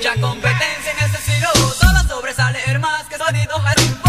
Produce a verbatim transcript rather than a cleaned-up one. mucha competencia, necesito solo sobresalir más que sonido jardín.